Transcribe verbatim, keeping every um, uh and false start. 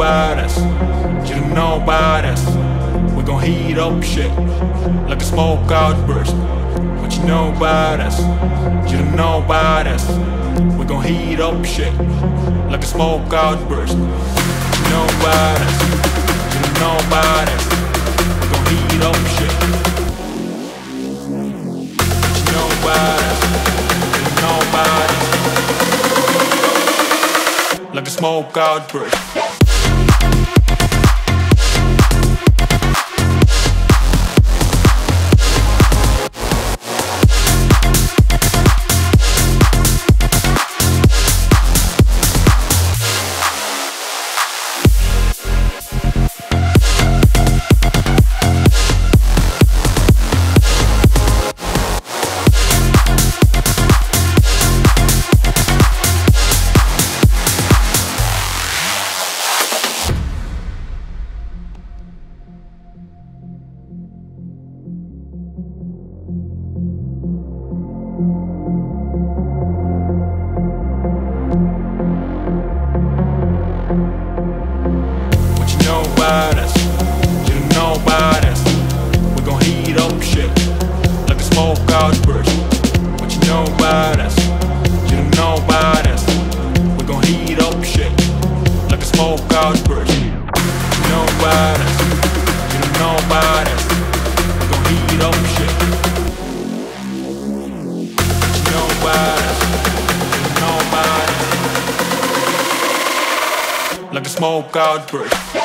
about us, you don't know about us. We gon' heat up shit like a smoke outburst. What you know about us, you don't know about us. We gon' heat up shit like a smoke outburst. What you know about us, you don't know about us. We gon' heat up shit. What you know about us, you don't know about us. Like a smoke outburst. Smoke outburst.